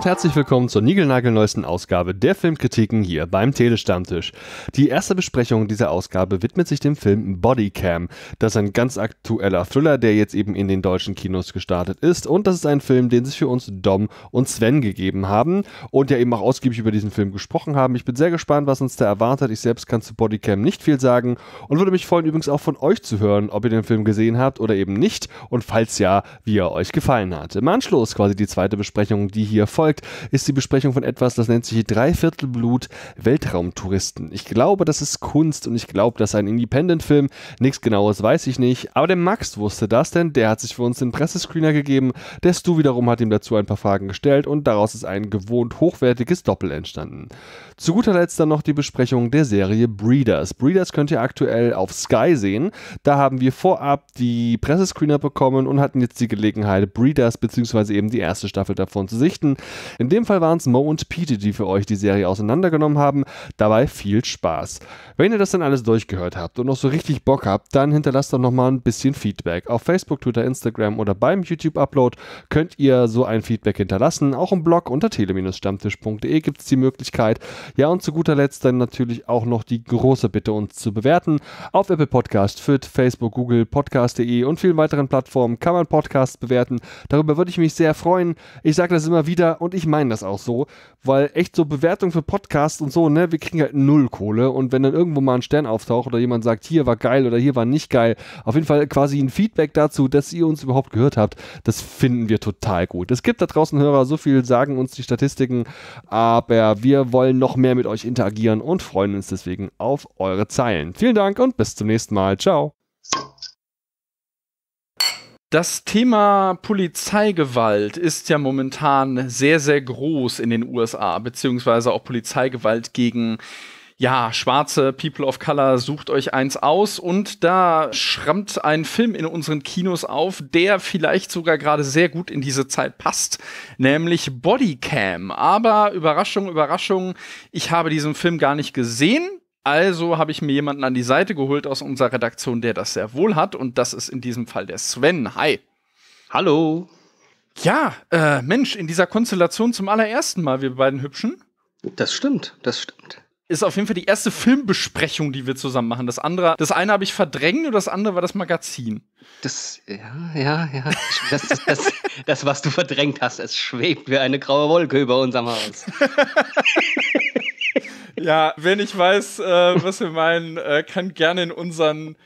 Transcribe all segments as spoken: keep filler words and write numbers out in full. und herzlich willkommen zur niegelnagelneuesten Ausgabe der Filmkritiken hier beim Telestammtisch. Die erste Besprechung dieser Ausgabe widmet sich dem Film Bodycam. Das ist ein ganz aktueller Thriller, der jetzt eben in den deutschen Kinos gestartet ist, und das ist ein Film, den sich für uns Dom und Sven gegeben haben und ja eben auch ausgiebig über diesen Film gesprochen haben. Ich bin sehr gespannt, was uns da erwartet. Ich selbst kann zu Bodycam nicht viel sagen und würde mich freuen, übrigens auch von euch zu hören, ob ihr den Film gesehen habt oder eben nicht und falls ja, wie er euch gefallen hat. Im Anschluss, quasi die zweite Besprechung, die hier folgt, ist die Besprechung von etwas, das nennt sich Dreiviertelblut Weltraumtouristen. Ich glaube, das ist Kunst und ich glaube, das ist ein Independent-Film. Nichts Genaues weiß ich nicht, aber der Max wusste das, denn der hat sich für uns den Pressescreener gegeben. Der Stu wiederum hat ihm dazu ein paar Fragen gestellt und daraus ist ein gewohnt hochwertiges Doppel entstanden. Zu guter Letzt dann noch die Besprechung der Serie Breeders. Breeders könnt ihr aktuell auf Sky sehen. Da haben wir vorab die Pressescreener bekommen und hatten jetzt die Gelegenheit, Breeders bzw. eben die erste Staffel davon zu sichten. In dem Fall waren es Mo und Pete, die für euch die Serie auseinandergenommen haben. Dabei viel Spaß. Wenn ihr das dann alles durchgehört habt und noch so richtig Bock habt, dann hinterlasst doch nochmal ein bisschen Feedback. Auf Facebook, Twitter, Instagram oder beim YouTube-Upload könnt ihr so ein Feedback hinterlassen. Auch im Blog unter tele-stammtisch punkt de gibt es die Möglichkeit. Ja, und zu guter Letzt dann natürlich auch noch die große Bitte, uns zu bewerten. Auf Apple Podcast, F I T, Facebook, Google, Podcast punkt de und vielen weiteren Plattformen kann man Podcasts bewerten. Darüber würde ich mich sehr freuen. Ich sage das immer wieder und ich meine das auch so, weil echt so Bewertungen für Podcasts und so, ne, wir kriegen halt null Kohle, und wenn dann irgendwo mal ein Stern auftaucht oder jemand sagt, hier war geil oder hier war nicht geil, auf jeden Fall quasi ein Feedback dazu, dass ihr uns überhaupt gehört habt, das finden wir total gut. Es gibt da draußen Hörer, so viel sagen uns die Statistiken, aber wir wollen noch mehr mit euch interagieren und freuen uns deswegen auf eure Zeilen. Vielen Dank und bis zum nächsten Mal. Ciao. Das Thema Polizeigewalt ist ja momentan sehr, sehr groß in den U S A, beziehungsweise auch Polizeigewalt gegen, ja, schwarze People of Color. Sucht euch eins aus, und da schrammt ein Film in unseren Kinos auf, der vielleicht sogar gerade sehr gut in diese Zeit passt, nämlich Bodycam. Aber Überraschung, Überraschung, ich habe diesen Film gar nicht gesehen. Also habe ich mir jemanden an die Seite geholt aus unserer Redaktion, der das sehr wohl hat. Und das ist in diesem Fall der Sven. Hi. Hallo. Ja, äh, Mensch, in dieser Konstellation zum allerersten Mal, wir beiden Hübschen. Das stimmt, das stimmt. Ist auf jeden Fall die erste Filmbesprechung, die wir zusammen machen. Das andere, das eine habe ich verdrängt und das andere war das Magazin. Das, ja, ja, ja. Das, das, das, das, was du verdrängt hast, es schwebt wie eine graue Wolke über unserem Haus. Ja, wer nicht weiß, äh, was wir meinen, äh, kann gerne in unseren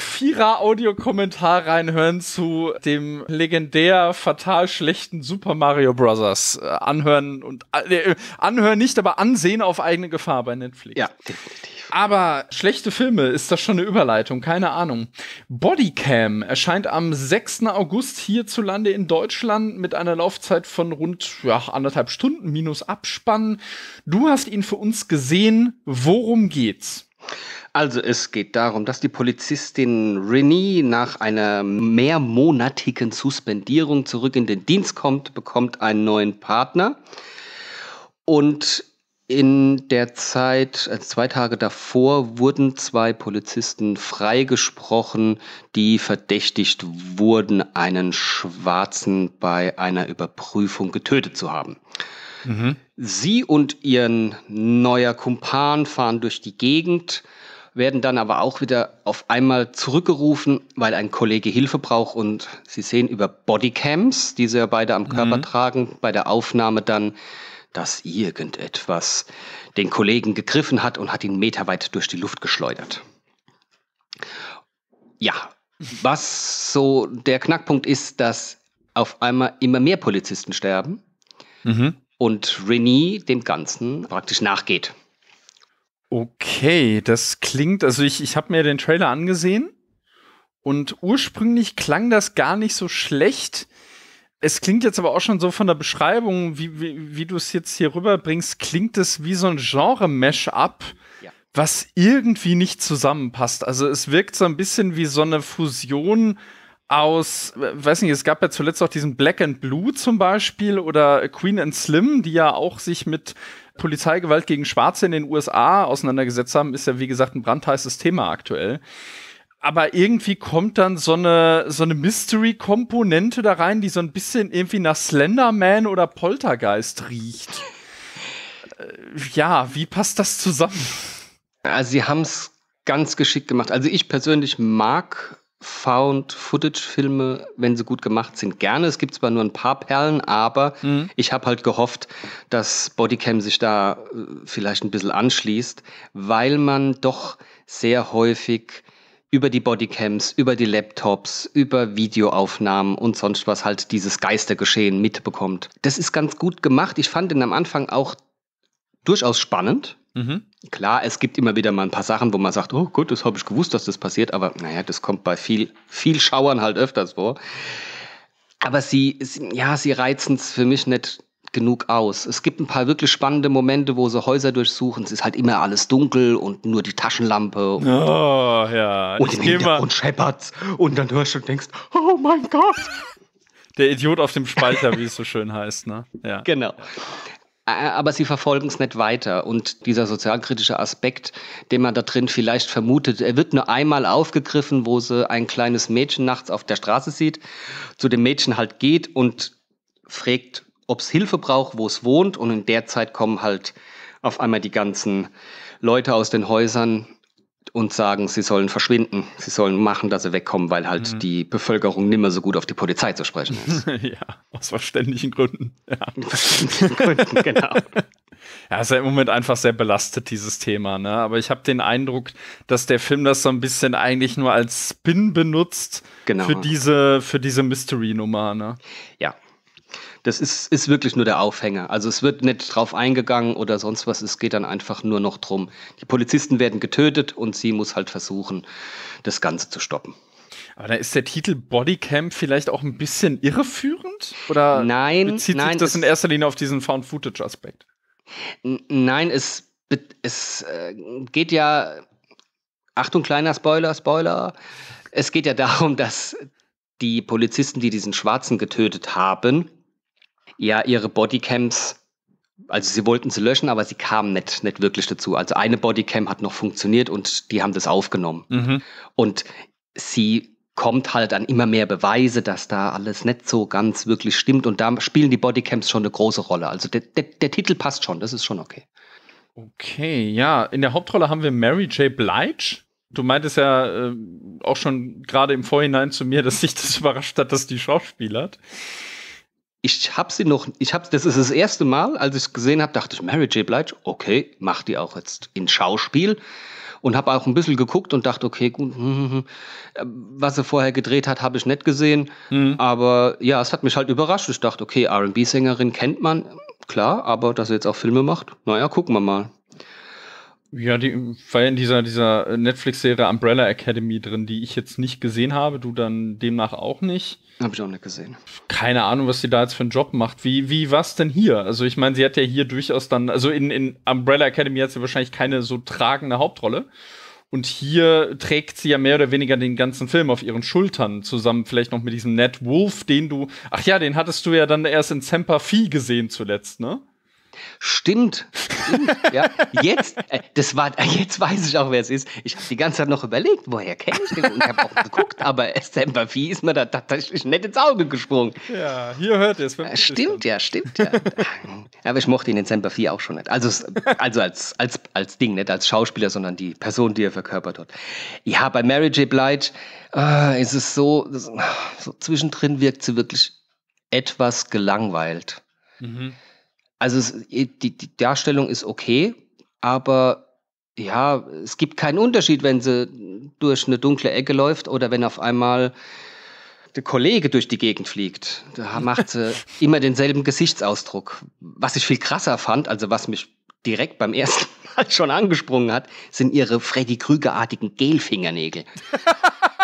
Vierer-Audio-Kommentar reinhören zu dem legendär fatal schlechten Super Mario Bros. Äh, anhören und äh, anhören nicht, aber ansehen auf eigene Gefahr bei Netflix. Ja, definitiv. Aber schlechte Filme, ist das schon eine Überleitung? Keine Ahnung. Bodycam erscheint am sechsten August hierzulande in Deutschland mit einer Laufzeit von rund ja, anderthalb Stunden minus Abspann. Du hast ihn für uns gesehen. Worum geht's? Also es geht darum, dass die Polizistin Rennie nach einer mehrmonatigen Suspendierung zurück in den Dienst kommt, bekommt einen neuen Partner. Und in der Zeit, also zwei Tage davor, wurden zwei Polizisten freigesprochen, die verdächtigt wurden, einen Schwarzen bei einer Überprüfung getötet zu haben. Mhm. Sie und ihren neuer Kumpan fahren durch die Gegend, werden dann aber auch wieder auf einmal zurückgerufen, weil ein Kollege Hilfe braucht, und sie sehen über Bodycams, die sie ja beide am Körper mhm. tragen, bei der Aufnahme dann, dass irgendetwas den Kollegen gegriffen hat und hat ihn meterweit durch die Luft geschleudert. Ja, was so der Knackpunkt ist, dass auf einmal immer mehr Polizisten sterben mhm. und Rennie dem Ganzen praktisch nachgeht. Okay, das klingt, also ich, ich habe mir den Trailer angesehen und ursprünglich klang das gar nicht so schlecht. Es klingt jetzt aber auch schon so von der Beschreibung, wie, wie, wie du es jetzt hier rüberbringst, klingt es wie so ein Genre-Mash-up, ja, was irgendwie nicht zusammenpasst. Also es wirkt so ein bisschen wie so eine Fusion aus, weiß nicht, es gab ja zuletzt auch diesen Black and Blue zum Beispiel oder Queen and Slim, die ja auch sich mit Polizeigewalt gegen Schwarze in den U S A auseinandergesetzt haben, ist ja, wie gesagt, ein brandheißes Thema aktuell. aber irgendwie kommt dann so eine, so eine Mystery-Komponente da rein, die so ein bisschen irgendwie nach Slenderman oder Poltergeist riecht. Ja, wie passt das zusammen? Also sie haben es ganz geschickt gemacht. Also ich persönlich mag Found-Footage-Filme, wenn sie gut gemacht sind, gerne. Es gibt zwar nur ein paar Perlen, aber mhm. ich habe halt gehofft, dass Bodycam sich da äh, vielleicht ein bisschen anschließt, weil man doch sehr häufig über die Bodycams, über die Laptops, über Videoaufnahmen und sonst was halt dieses Geistergeschehen mitbekommt. Das ist ganz gut gemacht. Ich fand ihn am Anfang auch durchaus spannend. Mhm. Klar, es gibt immer wieder mal ein paar Sachen, wo man sagt, oh gut, das habe ich gewusst, dass das passiert, aber naja, das kommt bei viel, viel Schauern halt öfters vor. Aber sie, sie, ja, sie reizen es für mich nicht genug aus. Es gibt ein paar wirklich spannende Momente, wo sie Häuser durchsuchen. Es ist halt immer alles dunkel und nur die Taschenlampe. Und, oh, ja. und im Hintergrund scheppert's. Und dann hörst du und denkst, oh mein Gott. Der Idiot auf dem Spalter, wie es so schön heißt, ne? Ja. Genau. Aber sie verfolgen es nicht weiter. Und dieser sozialkritische Aspekt, den man da drin vielleicht vermutet, er wird nur einmal aufgegriffen, wo sie ein kleines Mädchen nachts auf der Straße sieht, zu dem Mädchen halt geht und fragt, ob es Hilfe braucht, wo es wohnt. Und in der Zeit kommen halt auf einmal die ganzen Leute aus den Häusern und sagen, sie sollen verschwinden. Sie sollen machen, dass sie wegkommen, weil halt mhm. die Bevölkerung nicht mehr so gut auf die Polizei zu sprechen ist. Ja, aus verständlichen Gründen. Ja. Aus verständlichen Gründen, genau. Ja, ist ja im Moment einfach sehr belastet, dieses Thema, ne? Aber ich habe den Eindruck, dass der Film das so ein bisschen eigentlich nur als Spin benutzt, genau, für diese, für diese Mystery-Nummer, ne? Ja. Das ist, ist wirklich nur der Aufhänger. Also es wird nicht drauf eingegangen oder sonst was. Es geht dann einfach nur noch drum. Die Polizisten werden getötet und sie muss halt versuchen, das Ganze zu stoppen. Aber da ist der Titel Bodycam vielleicht auch ein bisschen irreführend? Oder nein, bezieht nein, sich das in erster Linie auf diesen Found-Footage-Aspekt? Nein, es, es äh, geht ja... Achtung, kleiner Spoiler, Spoiler. Es geht ja darum, dass die Polizisten, die diesen Schwarzen getötet haben, ja, ihre Bodycams, also sie wollten sie löschen, aber sie kamen nicht, nicht wirklich dazu. Also eine Bodycam hat noch funktioniert und die haben das aufgenommen. Mhm. Und sie kommt halt an immer mehr Beweise, dass da alles nicht so ganz wirklich stimmt. Und da spielen die Bodycams schon eine große Rolle. Also der, der, der Titel passt schon, das ist schon okay. Okay, ja. In der Hauptrolle haben wir Mary J. Blige. Du meintest ja äh, auch schon gerade im Vorhinein zu mir, dass dich das überrascht hat, dass die schauspielert. Ich habe sie noch, ich habe, das ist das erste Mal, als ich es gesehen habe, dachte ich, Mary J. Blige, okay, macht die auch jetzt in Schauspiel. Und habe auch ein bisschen geguckt und dachte, okay, gut, hm, hm, hm. was sie vorher gedreht hat, habe ich nicht gesehen. Mhm. Aber ja, es hat mich halt überrascht. Ich dachte, okay, R und B-Sängerin kennt man, klar, aber dass sie jetzt auch Filme macht, naja, gucken wir mal. Ja, die war ja in dieser, dieser Netflix-Serie Umbrella Academy drin, die ich jetzt nicht gesehen habe, du dann demnach auch nicht. Habe ich auch nicht gesehen. Keine Ahnung, was sie da jetzt für einen Job macht. Wie, wie war es denn hier? Also ich meine, sie hat ja hier durchaus dann, also in, in Umbrella Academy hat sie wahrscheinlich keine so tragende Hauptrolle. Und hier trägt sie ja mehr oder weniger den ganzen Film auf ihren Schultern zusammen, vielleicht noch mit diesem Ned Wolf, den du, ach ja, den hattest du ja dann erst in Semper Fi gesehen zuletzt, ne? Stimmt, stimmt, ja. Jetzt, äh, das war, jetzt weiß ich auch, wer es ist. Ich habe die ganze Zeit noch überlegt, woher kenne ich den? Und ich habe auch geguckt, aber Semper Fi ist mir da tatsächlich nicht ins Auge gesprungen. Ja, hier hört ihr es. Stimmt ja, stimmt ja. Aber ich mochte ihn in Semper Fi auch schon nicht. Also, also als, als, als Ding, nicht als Schauspieler, sondern die Person, die er verkörpert hat. Ja, bei Mary J. Blige äh, ist es so, so, zwischendrin wirkt sie wirklich etwas gelangweilt. Mhm. Also die, die Darstellung ist okay, aber ja, es gibt keinen Unterschied, wenn sie durch eine dunkle Ecke läuft oder wenn auf einmal der Kollege durch die Gegend fliegt. Da macht sie immer denselben Gesichtsausdruck. Was ich viel krasser fand, also was mich direkt beim ersten Mal schon angesprungen hat, sind ihre Freddy Krüger-artigen Gelfingernägel,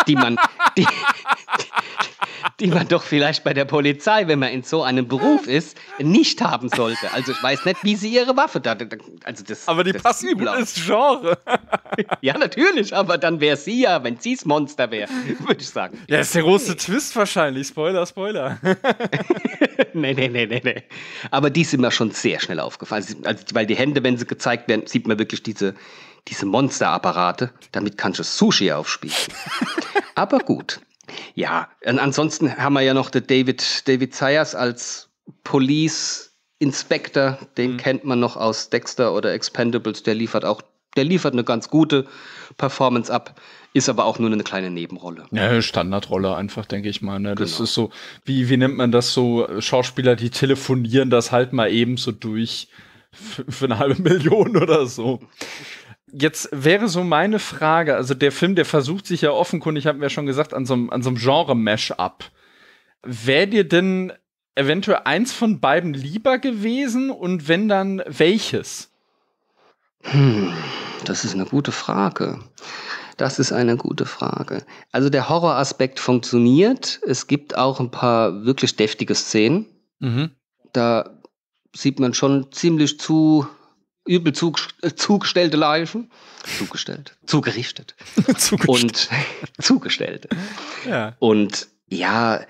die man... Die, die man doch vielleicht bei der Polizei, wenn man in so einem Beruf ist, nicht haben sollte. Also ich weiß nicht, wie sie ihre Waffe da... Also das, aber die das passen gut ins Genre. Ja, natürlich, aber dann wäre sie ja, wenn sie das Monster wäre, würde ich sagen. Ja, das ist der große nee. Twist wahrscheinlich. Spoiler, Spoiler. nee, nee, nee, nee, nee. Aber die sind mir schon sehr schnell aufgefallen. Also, weil die Hände, wenn sie gezeigt werden, sieht man wirklich diese... diese Monsterapparate, damit kannst du Sushi aufspießen. Aber gut. Ja, und ansonsten haben wir ja noch den David, David Zayas als Police Inspector. Den mhm. kennt man noch aus Dexter oder Expendables. Der liefert auch, der liefert eine ganz gute Performance ab. Ist aber auch nur eine kleine Nebenrolle. Ja, Standardrolle einfach, denke ich mal. Ne? Das genau. ist so, wie, wie nennt man das so? Schauspieler, die telefonieren das halt mal eben so durch für, für eine halbe Million oder so. Jetzt wäre so meine Frage, also der Film, der versucht sich ja offenkundig, haben wir ja schon gesagt, an so einem an so einem Genre-Mash-up. Wäre dir denn eventuell eins von beiden lieber gewesen und wenn dann welches? Hm, das ist eine gute Frage. Das ist eine gute Frage. Also der Horroraspekt funktioniert. Es gibt auch ein paar wirklich deftige Szenen. Mhm. Da sieht man schon ziemlich zu übel zug, zugestellte Leichen. Zugestellt. Zugerichtet. Zugestellt. Und zugestellt. Ja. Und ja,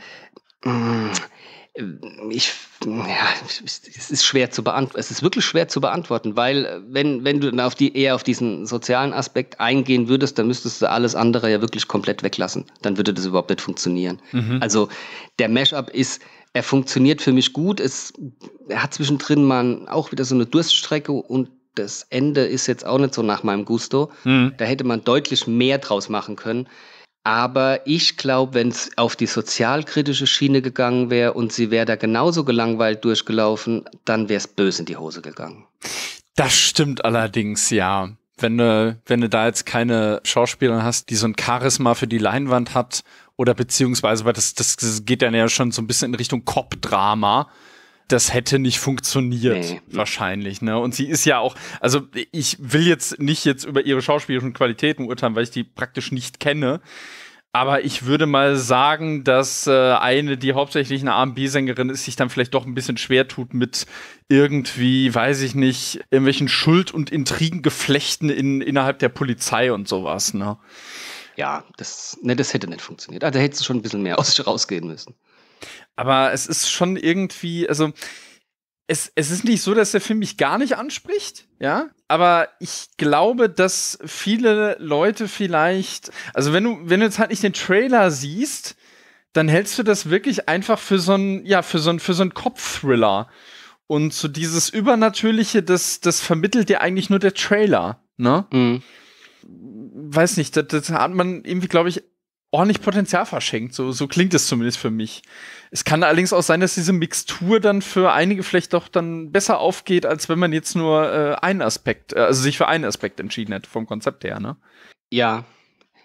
ich, ja, es ist schwer zu beantworten. Es ist wirklich schwer zu beantworten, weil wenn, wenn du dann auf die, eher auf diesen sozialen Aspekt eingehen würdest, dann müsstest du alles andere ja wirklich komplett weglassen. Dann würde das überhaupt nicht funktionieren. Mhm. Also der Mashup ist, er funktioniert für mich gut. Es, er hat zwischendrin mal auch wieder so eine Durststrecke und das Ende ist jetzt auch nicht so nach meinem Gusto. Mhm. Da hätte man deutlich mehr draus machen können. Aber ich glaube, wenn es auf die sozialkritische Schiene gegangen wäre und sie wäre da genauso gelangweilt durchgelaufen, dann wäre es böse in die Hose gegangen. Das stimmt allerdings, ja. Wenn du, wenn du da jetzt keine Schauspieler hast, die so ein Charisma für die Leinwand hat oder beziehungsweise, weil das, das geht dann ja schon so ein bisschen in Richtung Cop-Drama. Das hätte nicht funktioniert, nee. wahrscheinlich. Ne? Und sie ist ja auch, also ich will jetzt nicht jetzt über ihre schauspielerischen Qualitäten urteilen, weil ich die praktisch nicht kenne. Aber ich würde mal sagen, dass äh, eine, die hauptsächlich eine R und B-Sängerin ist, sich dann vielleicht doch ein bisschen schwer tut mit irgendwie, weiß ich nicht, irgendwelchen Schuld- und Intrigengeflechten in, innerhalb der Polizei und sowas. Ne? Ja, das, ne, das hätte nicht funktioniert. Also, da hättest du schon ein bisschen mehr aus rausgehen müssen. Aber es ist schon irgendwie, also es, es ist nicht so, dass der Film mich gar nicht anspricht, ja, aber ich glaube, dass viele Leute vielleicht, also wenn du, wenn du jetzt halt nicht den Trailer siehst, dann hältst du das wirklich einfach für so einen, ja, für so einen, für so einen Kopfthriller. Und so dieses Übernatürliche, das, das vermittelt dir eigentlich nur der Trailer, ne? Mhm. Weiß nicht, das, das hat man irgendwie, glaube ich, ordentlich Potenzial verschenkt, so, so klingt es zumindest für mich. Es kann allerdings auch sein, dass diese Mixtur dann für einige vielleicht doch dann besser aufgeht, als wenn man jetzt nur äh, einen Aspekt, äh, also sich für einen Aspekt entschieden hätte, vom Konzept her, ne? Ja.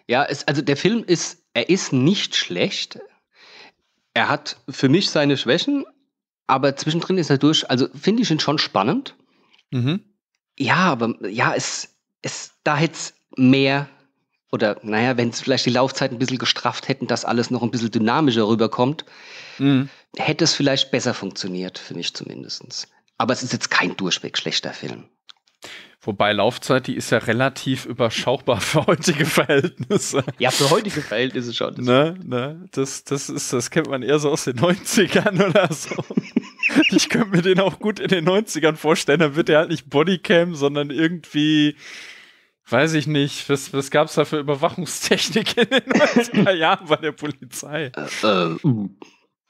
Ja, es, also der Film ist, er ist nicht schlecht. Er hat für mich seine Schwächen, aber zwischendrin ist er durch, also finde ich ihn schon spannend. Mhm. Ja, aber ja, es, es, da hätte es mehr. Oder, naja, wenn es vielleicht die Laufzeit ein bisschen gestrafft hätten, dass alles noch ein bisschen dynamischer rüberkommt, mhm. hätte es vielleicht besser funktioniert, für mich zumindest. Aber es ist jetzt kein durchweg schlechter Film. Wobei Laufzeit, die ist ja relativ überschaubar für heutige Verhältnisse. Ja, für heutige Verhältnisse schon. Ne, ne, das, das ist, das kennt man eher so aus den neunzigern oder so. Ich könnte mir den auch gut in den neunzigern vorstellen, dann wird der halt nicht Bodycam, sondern irgendwie... Weiß ich nicht, was, was gab es da für Überwachungstechnik in den neunziger Jahren bei der Polizei? Äh, äh,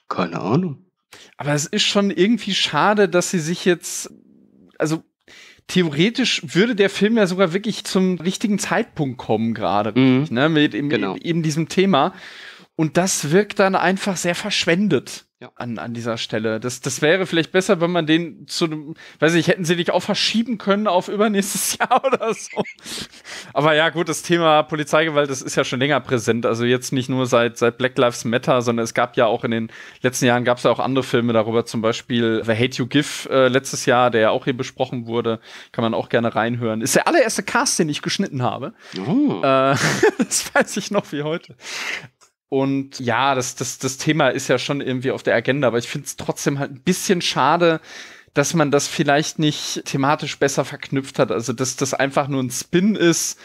keine Ahnung. Aber es ist schon irgendwie schade, dass sie sich jetzt, also theoretisch würde der Film ja sogar wirklich zum richtigen Zeitpunkt kommen gerade, mhm. ne, mit eben, genau. eben diesem Thema. Und das wirkt dann einfach sehr verschwendet ja. an, an dieser Stelle. Das, das wäre vielleicht besser, wenn man den zu einem, weiß ich, hätten sie dich auch verschieben können auf übernächstes Jahr oder so. Aber ja, gut, das Thema Polizeigewalt, das ist ja schon länger präsent. Also jetzt nicht nur seit, seit Black Lives Matter, sondern es gab ja auch in den letzten Jahren, gab es ja auch andere Filme darüber, zum Beispiel The Hate U Give äh, letztes Jahr, der ja auch hier besprochen wurde. Kann man auch gerne reinhören. Ist der allererste Cast, den ich geschnitten habe. Oh. Äh, das weiß ich noch wie heute. Und ja, das, das, das Thema ist ja schon irgendwie auf der Agenda, aber ich finde es trotzdem halt ein bisschen schade, dass man das vielleicht nicht thematisch besser verknüpft hat. Also, dass das einfach nur ein Spin ist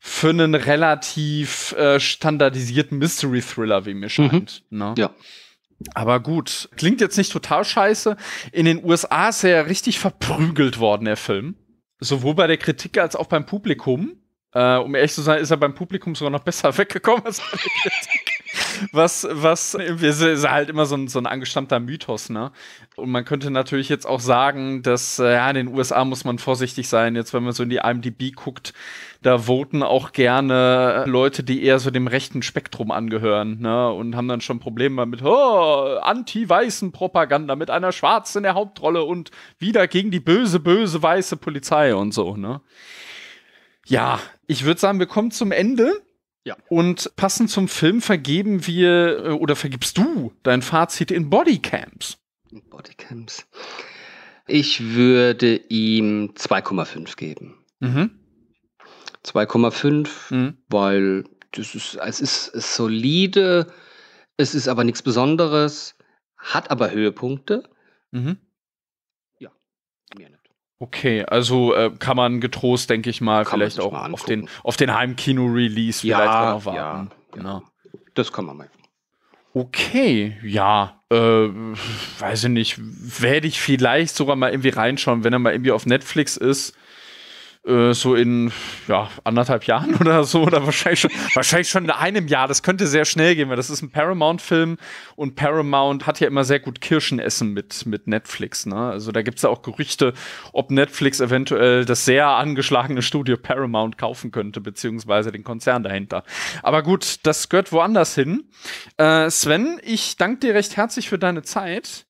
für einen relativ äh, standardisierten Mystery-Thriller, wie mir scheint. Mhm. Ne? Ja. Aber gut, klingt jetzt nicht total scheiße. In den U S A ist er ja richtig verprügelt worden, der Film. sowohl bei der Kritik als auch beim Publikum. Äh, um ehrlich zu sein, ist er beim Publikum sogar noch besser weggekommen als bei der Kritik. Was, was, ist halt immer so ein, so ein angestammter Mythos, ne? Und man könnte natürlich jetzt auch sagen, dass, ja, in den U S A muss man vorsichtig sein. Jetzt, wenn man so in die I M D B guckt, da voten auch gerne Leute, die eher so dem rechten Spektrum angehören, ne? Und haben dann schon Probleme mit, oh, anti-weißen Propaganda mit einer Schwarzen in der Hauptrolle und wieder gegen die böse, böse weiße Polizei und so, ne? Ja, ich würde sagen, wir kommen zum Ende. Ja. Und passend zum Film vergeben wir, oder vergibst du dein Fazit in Bodycams? In Bodycams. Ich würde ihm zwei Komma fünf geben. Mhm. zwei Komma fünf, mhm. weil das ist, es ist solide, es ist aber nichts Besonderes, hat aber Höhepunkte. Mhm. Ja, mehr nicht. Okay, also äh, kann man getrost, denke ich mal, kann vielleicht auch mal auf den, auf den Heimkino-Release ja, vielleicht auch noch warten. Ja, genau. Das kann man mal. Okay, ja, äh, weiß ich nicht, werde ich vielleicht sogar mal irgendwie reinschauen, wenn er mal irgendwie auf Netflix ist, äh, so in, ja, anderthalb Jahren oder so, oder wahrscheinlich schon, wahrscheinlich schon in einem Jahr, das könnte sehr schnell gehen, weil das ist ein Paramount-Film und Paramount hat ja immer sehr gut Kirschenessen mit, mit Netflix, ne? Also da gibt's ja auch Gerüchte, ob Netflix eventuell das sehr angeschlagene Studio Paramount kaufen könnte, beziehungsweise den Konzern dahinter. Aber gut, das gehört woanders hin. Äh, Sven, ich danke dir recht herzlich für deine Zeit.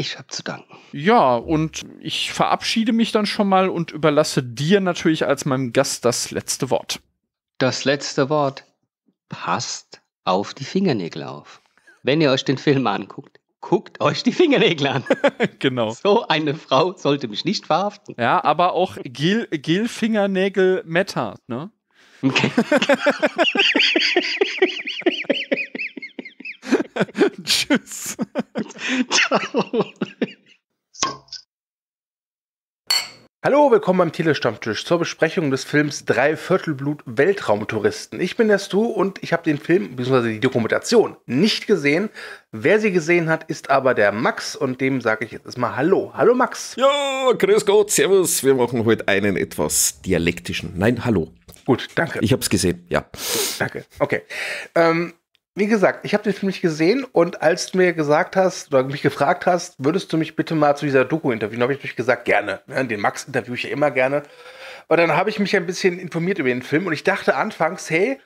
Ich habe zu danken. Ja, und ich verabschiede mich dann schon mal und überlasse dir natürlich als meinem Gast das letzte Wort. Das letzte Wort. Passt auf die Fingernägel auf. Wenn ihr euch den Film anguckt, guckt euch die Fingernägel an. Genau. So eine Frau sollte mich nicht verhaften. Ja, aber auch Gel, Gel Fingernägel matter, ne? Okay. Tschüss. Ciao. Hallo, willkommen beim Telestammtisch zur Besprechung des Films Dreiviertelblut Weltraumtouristen. Ich bin der Stu und ich habe den Film bzw. die Dokumentation nicht gesehen. Wer sie gesehen hat, ist aber der Max und dem sage ich jetzt erstmal Hallo. Hallo Max. Ja, grüß Gott, servus. Wir machen heute einen etwas dialektischen. Nein, hallo. Gut, danke. Ich habe es gesehen, ja. Danke, okay. Ähm... Wie gesagt, ich habe den Film nicht gesehen und als du mir gesagt hast oder mich gefragt hast, würdest du mich bitte mal zu dieser Doku interviewen, habe ich natürlich gesagt, gerne. Den Max interviewe ich ja immer gerne. Und dann habe ich mich ein bisschen informiert über den Film und ich dachte anfangs, hey,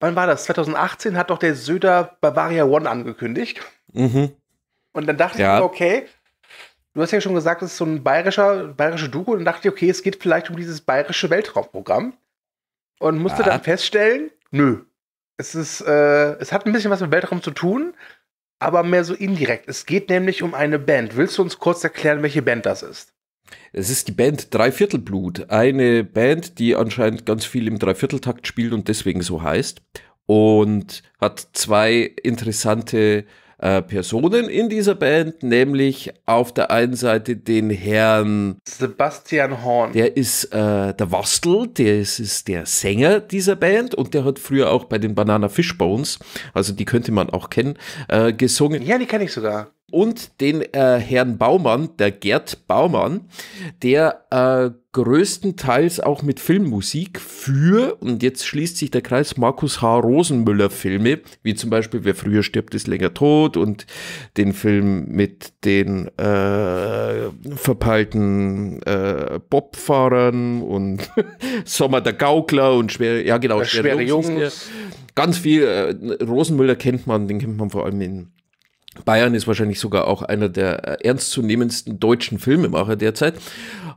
wann war das? zwanzig achtzehn hat doch der Söder Bavaria One angekündigt. Mhm. Und dann dachte ja. ich, okay, du hast ja schon gesagt, das ist so ein bayerischer, bayerische Doku und dann dachte ich, okay, es geht vielleicht um dieses bayerische Weltraumprogramm. Und musste ja. dann feststellen, nö. Es ist, äh, es hat ein bisschen was mit Weltraum zu tun, aber mehr so indirekt. Es geht nämlich um eine Band. Willst du uns kurz erklären, welche Band das ist? Es ist die Band Dreiviertelblut, eine Band, die anscheinend ganz viel im Dreivierteltakt spielt und deswegen so heißt. Und hat zwei interessante äh, Personen in dieser Band, nämlich auf der einen Seite den Herrn Sebastian Horn. Der ist äh, der Wastel, der ist, ist der Sänger dieser Band und der hat früher auch bei den Banana Fishbones, also die könnte man auch kennen, äh, gesungen. Ja, die kenne ich sogar. Und den äh, Herrn Baumann, der Gerd Baumann, der äh, größtenteils auch mit Filmmusik für, und jetzt schließt sich der Kreis, Marcus H. Rosenmüller Filme, wie zum Beispiel Wer früher stirbt, ist länger tot und den Film mit den äh, verpeilten äh, Bobfahrern und Sommer der Gaukler und Schwere, ja genau, Schwere, Schwere Jungs. Jungs. Ganz viel, äh, Rosenmüller kennt man, den kennt man vor allem in Bayern, ist wahrscheinlich sogar auch einer der ernstzunehmendsten deutschen Filmemacher derzeit.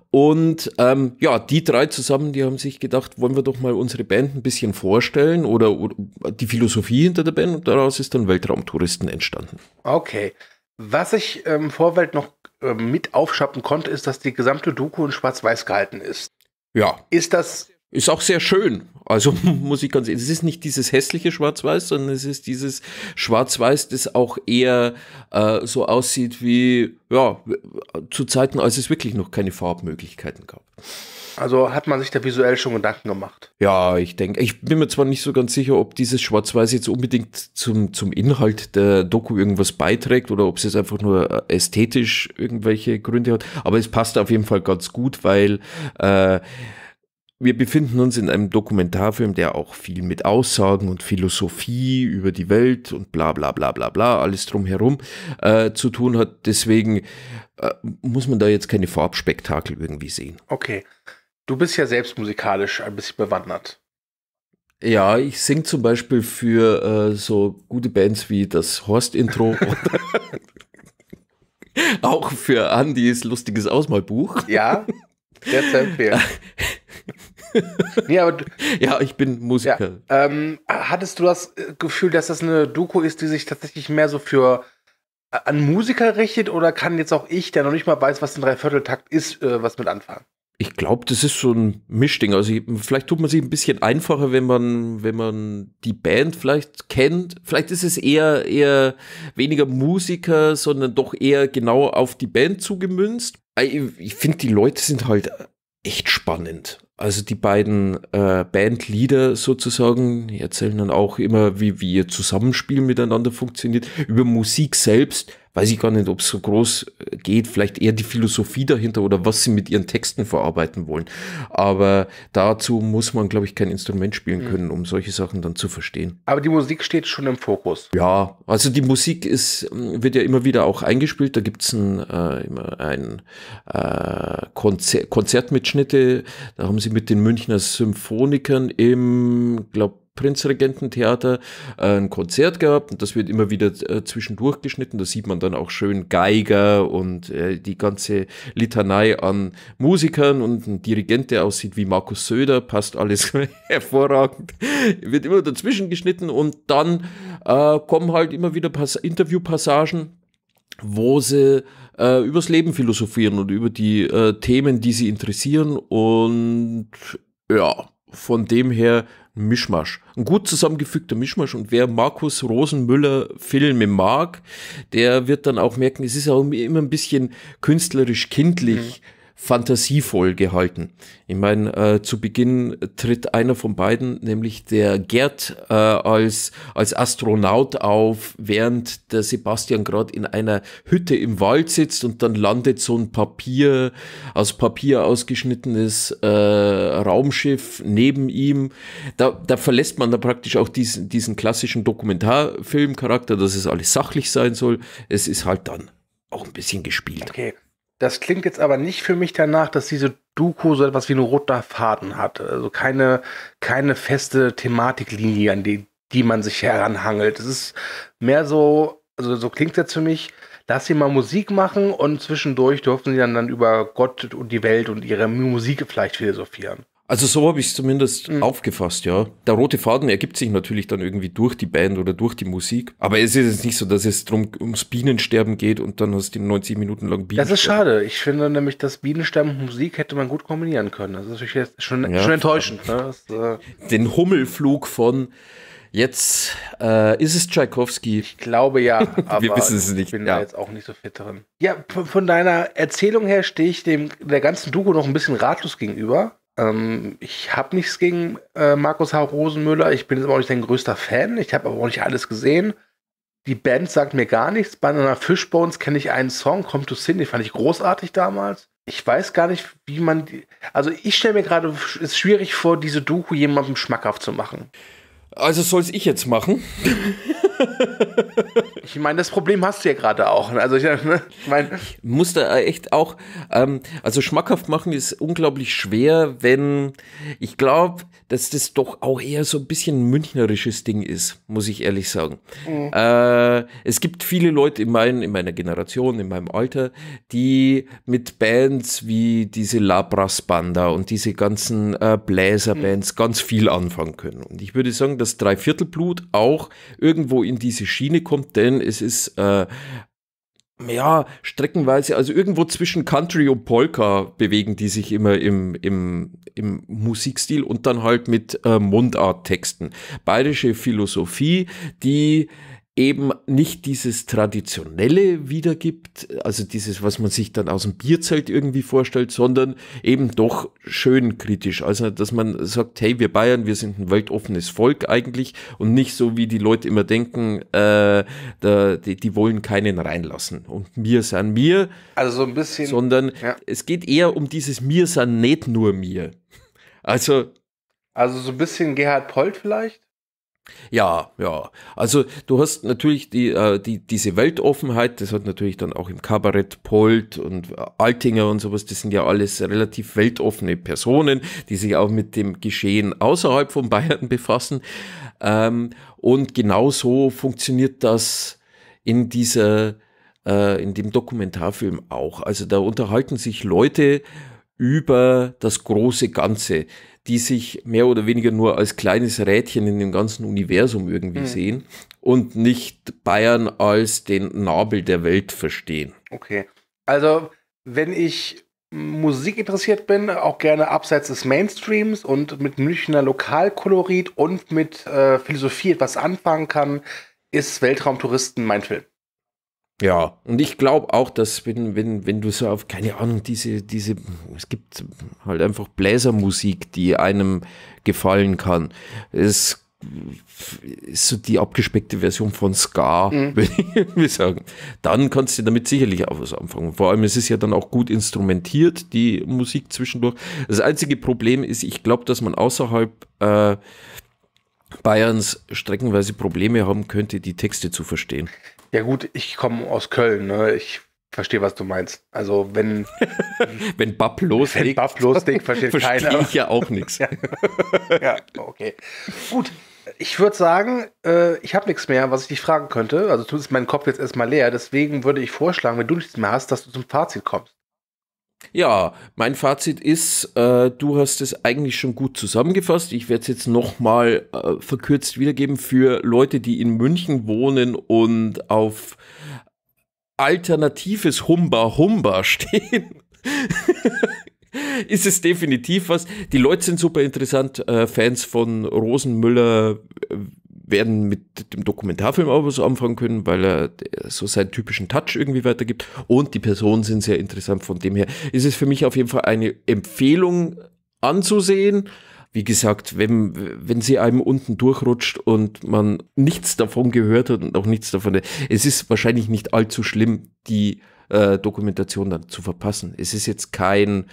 Und ähm, ja, die drei zusammen, die haben sich gedacht, wollen wir doch mal unsere Band ein bisschen vorstellen oder, oder die Philosophie hinter der Band. Und daraus ist dann Weltraumtouristen entstanden. Okay. Was ich im ähm, Vorfeld noch äh, mit aufschappen konnte, ist, dass die gesamte Doku in Schwarz-Weiß gehalten ist. Ja. Ist das Ist auch sehr schön, also muss ich ganz ehrlich, es ist nicht dieses hässliche Schwarz-Weiß, sondern es ist dieses Schwarz-Weiß, das auch eher äh, so aussieht wie, ja, zu Zeiten, als es wirklich noch keine Farbmöglichkeiten gab. Also hat man sich da visuell schon Gedanken gemacht? Ja, ich denke, ich bin mir zwar nicht so ganz sicher, ob dieses Schwarz-Weiß jetzt unbedingt zum, zum Inhalt der Doku irgendwas beiträgt oder ob es jetzt einfach nur ästhetisch irgendwelche Gründe hat, aber es passt auf jeden Fall ganz gut, weil äh, wir befinden uns in einem Dokumentarfilm, der auch viel mit Aussagen und Philosophie über die Welt und bla bla bla bla bla, alles drumherum äh, zu tun hat. Deswegen äh, muss man da jetzt keine Farbspektakel irgendwie sehen. Okay, du bist ja selbst musikalisch ein bisschen bewandert. Ja, ich singe zum Beispiel für äh, so gute Bands wie das Horst-Intro oder auch für Andys lustiges Ausmalbuch. Ja, sehr zu empfehlen. Nee, aber du, ja, ich bin Musiker. Ja, ähm, hattest du das Gefühl, dass das eine Doku ist, die sich tatsächlich mehr so für an Musiker richtet, oder kann jetzt auch ich, der noch nicht mal weiß, was ein Dreivierteltakt ist, äh, was mit anfangen? Ich glaube, das ist so ein Mischding. Also ich, vielleicht tut man sich ein bisschen einfacher, wenn man, wenn man die Band vielleicht kennt. Vielleicht ist es eher, eher weniger Musiker, sondern doch eher genau auf die Band zugemünzt. Ich, ich finde, die Leute sind halt echt spannend. Also die beiden äh, Bandleader sozusagen, die erzählen dann auch immer, wie, wie ihr Zusammenspiel miteinander funktioniert. Über Musik selbst weiß ich gar nicht, ob es so groß geht, vielleicht eher die Philosophie dahinter oder was sie mit ihren Texten verarbeiten wollen. Aber dazu muss man, glaube ich, kein Instrument spielen können, um solche Sachen dann zu verstehen. Aber die Musik steht schon im Fokus. Ja, also die Musik ist, wird ja immer wieder auch eingespielt. Da gibt es ein, äh, ein äh, Konzer- Konzertmitschnitte. Da haben sie mit den Münchner Symphonikern im, glaube Prinzregententheater äh, ein Konzert gehabt, und das wird immer wieder äh, zwischendurch geschnitten. Da sieht man dann auch schön Geiger und äh, die ganze Litanei an Musikern und ein Dirigent, der aussieht wie Markus Söder, passt alles hervorragend, wird immer dazwischen geschnitten, und dann äh, kommen halt immer wieder Pas- Interviewpassagen, wo sie äh, übers Leben philosophieren und über die äh, Themen, die sie interessieren, und ja, von dem her ein Mischmasch. Ein gut zusammengefügter Mischmasch. Und wer Marcus Rosenmüller Filme mag, der wird dann auch merken, es ist auch immer ein bisschen künstlerisch kindlich, mhm, fantasievoll gehalten. Ich meine, äh, zu Beginn tritt einer von beiden, nämlich der Gerd, äh, als, als Astronaut auf, während der Sebastian gerade in einer Hütte im Wald sitzt, und dann landet so ein Papier, aus Papier ausgeschnittenes äh, Raumschiff neben ihm. Da, da verlässt man da praktisch auch diesen, diesen klassischen Dokumentarfilmcharakter, dass es alles sachlich sein soll. Es ist halt dann auch ein bisschen gespielt. Okay. Das klingt jetzt aber nicht für mich danach, dass diese Doku so etwas wie einen roten Faden hat. Also keine, keine feste Thematiklinie, an die, die man sich heranhangelt. Es ist mehr so, also so klingt es jetzt für mich, lass sie mal Musik machen, und zwischendurch dürfen sie dann, dann über Gott und die Welt und ihre Musik vielleicht philosophieren. Also so habe ich es zumindest mhm. aufgefasst, ja. Der rote Faden ergibt sich natürlich dann irgendwie durch die Band oder durch die Musik. Aber es ist jetzt nicht so, dass es drum, ums Bienensterben geht und dann hast du neunzig Minuten lang Bienensterben. Das ist schade. Ich finde nämlich, dass Bienensterben und Musik hätte man gut kombinieren können. Das ist natürlich jetzt schon, ja, schon enttäuschend. Ne? Das, äh Den Hummelflug von jetzt äh, ist es Tschaikowski. Ich glaube ja, aber wir wissen es nicht. Ich bin ja da jetzt auch nicht so fit drin. Ja, von deiner Erzählung her stehe ich dem der ganzen Doku noch ein bisschen ratlos gegenüber. Ähm, ich habe nichts gegen äh, Marcus H. Rosenmüller. Ich bin jetzt aber auch nicht dein größter Fan. Ich habe aber auch nicht alles gesehen. Die Band sagt mir gar nichts. Banana Fishbones kenne ich einen Song, Come to Sin, den fand ich großartig damals. Ich weiß gar nicht, wie man die, also ich stelle mir gerade, es ist schwierig vor, diese Doku jemandem schmackhaft zu machen. Also soll es ich jetzt machen? Ich meine, das Problem hast du ja gerade auch. Also ich, ne, mein ich muss da echt auch, ähm, also schmackhaft machen ist unglaublich schwer, wenn, ich glaube, dass das doch auch eher so ein bisschen ein münchnerisches Ding ist, muss ich ehrlich sagen. Mhm. Äh, es gibt viele Leute in, mein, in meiner Generation, in meinem Alter, die mit Bands wie diese La Brassbanda und diese ganzen äh, Bläserbands mhm. ganz viel anfangen können. Und ich würde sagen, dass Dreiviertelblut auch irgendwo in diese Schiene kommt, denn es ist äh, ja, streckenweise, also irgendwo zwischen Country und Polka bewegen die sich immer im, im, im Musikstil und dann halt mit äh, Mundarttexten. Bayerische Philosophie, die eben nicht dieses Traditionelle wiedergibt, also dieses, was man sich dann aus dem Bierzelt irgendwie vorstellt, sondern eben doch schön kritisch. Also, dass man sagt, hey, wir Bayern, wir sind ein weltoffenes Volk eigentlich und nicht so, wie die Leute immer denken, äh, da, die, die wollen keinen reinlassen und wir sind mir. Also so ein bisschen. Sondern ja. Es geht eher um dieses mir sind nicht nur mir. Also, also so ein bisschen Gerhard Polt vielleicht? Ja, ja. Also du hast natürlich die, äh, die, diese Weltoffenheit, das hat natürlich dann auch im Kabarett Polt und Altinger und sowas, das sind ja alles relativ weltoffene Personen, die sich auch mit dem Geschehen außerhalb von Bayern befassen. Ähm, und genauso funktioniert das in dieser, äh, in dem Dokumentarfilm auch. Also da unterhalten sich Leute über das große Ganze, die sich mehr oder weniger nur als kleines Rädchen in dem ganzen Universum irgendwie hm. sehen und nicht Bayern als den Nabel der Welt verstehen. Okay, also wenn ich Musik interessiert bin, auch gerne abseits des Mainstreams und mit Münchner Lokalkolorit und mit äh, Philosophie etwas anfangen kann, ist Weltraumtouristen mein Film. Ja, und ich glaube auch, dass wenn, wenn, wenn du so auf, keine Ahnung, diese, diese, es gibt halt einfach Bläsermusik, die einem gefallen kann. Es ist so die abgespeckte Version von Ska, mhm. würde ich sagen. Dann kannst du damit sicherlich auch was anfangen. Vor allem, es ist ja dann auch gut instrumentiert, die Musik zwischendurch. Das einzige Problem ist, ich glaube, dass man außerhalb äh, Bayerns streckenweise Probleme haben könnte, die Texte zu verstehen. Ja gut, ich komme aus Köln, ne? Ich verstehe, was du meinst. Also wenn... wenn Bapp loslegt, wenn Bapp loslegt versteht verstehe keiner. Ich ja auch nichts. Ja. Ja, okay. Gut, ich würde sagen, äh, ich habe nichts mehr, was ich dich fragen könnte. Also zumindest mein Kopf jetzt erstmal leer. Deswegen würde ich vorschlagen, wenn du nichts mehr hast, dass du zum Fazit kommst. Ja, mein Fazit ist, äh, du hast es eigentlich schon gut zusammengefasst. Ich werde es jetzt nochmal äh, verkürzt wiedergeben für Leute, die in München wohnen und auf alternatives Humba-Humba stehen. Ist es definitiv was. Die Leute sind super interessant. Äh, Fans von Rosenmüller äh, werden mit dem Dokumentarfilm auch was anfangen können, weil er so seinen typischen Touch irgendwie weitergibt und die Personen sind sehr interessant. Von dem her ist es für mich auf jeden Fall eine Empfehlung anzusehen. Wie gesagt, wenn, wenn sie einem unten durchrutscht und man nichts davon gehört hat und auch nichts davon, es ist wahrscheinlich nicht allzu schlimm, die äh, Dokumentation dann zu verpassen. Es ist jetzt kein,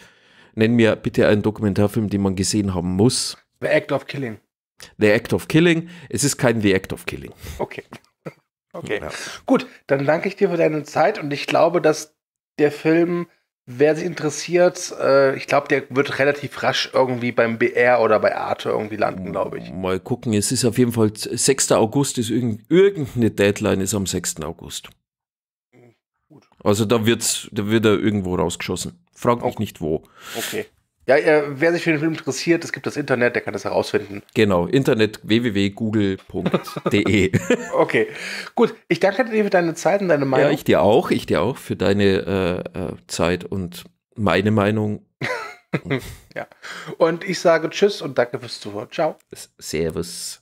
nenn mir bitte einen Dokumentarfilm, den man gesehen haben muss. The Act of Killing. The Act of Killing. Es ist kein The Act of Killing. Okay. Okay. Ja. Gut, dann danke ich dir für deine Zeit und ich glaube, dass der Film, wer sich interessiert, äh, ich glaube, der wird relativ rasch irgendwie beim B R oder bei Arte irgendwie landen, glaube ich. Mal gucken, es ist auf jeden Fall sechster August, ist irgend, irgendeine Deadline ist am sechsten August. Gut. Also da, wird's, da wird er irgendwo rausgeschossen. Frag mich nicht wo. Okay. Ja, wer sich für den Film interessiert, es gibt das Internet, der kann das herausfinden. Genau, Internet w w w punkt google punkt de. Okay, gut. Ich danke dir für deine Zeit und deine Meinung. Ja, ich dir auch, ich dir auch für deine äh, Zeit und meine Meinung. Ja, und ich sage Tschüss und danke fürs Zuhören. Ciao. Servus.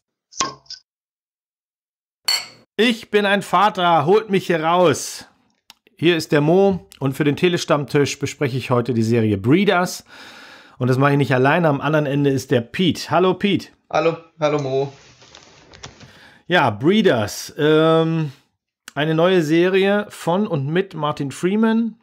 Ich bin ein Vater, holt mich hier raus. Hier ist der Mo und für den Telestammtisch bespreche ich heute die Serie Breeders. Und das mache ich nicht alleine, am anderen Ende ist der Pete. Hallo Pete. Hallo, hallo Mo. Ja, Breeders. Ähm, eine neue Serie von und mit Martin Freeman.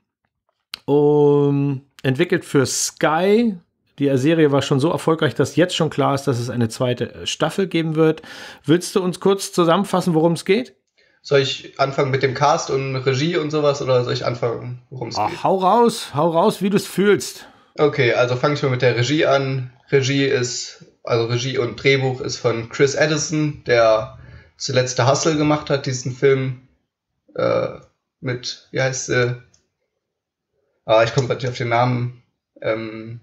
Um, entwickelt für Sky. Die Serie war schon so erfolgreich, dass jetzt schon klar ist, dass es eine zweite Staffel geben wird. Willst du uns kurz zusammenfassen, worum es geht? Soll ich anfangen mit dem Cast und Regie und sowas? Oder soll ich anfangen, worum es geht? Ach, hau raus, hau raus, wie du es fühlst. Okay, also fange ich mal mit der Regie an. Regie ist, also Regie und Drehbuch ist von Chris Addison, der zuletzt der Hustle gemacht hat, diesen Film äh, mit, wie heißt sie? Ah, ich komme gerade nicht auf den Namen. Ähm,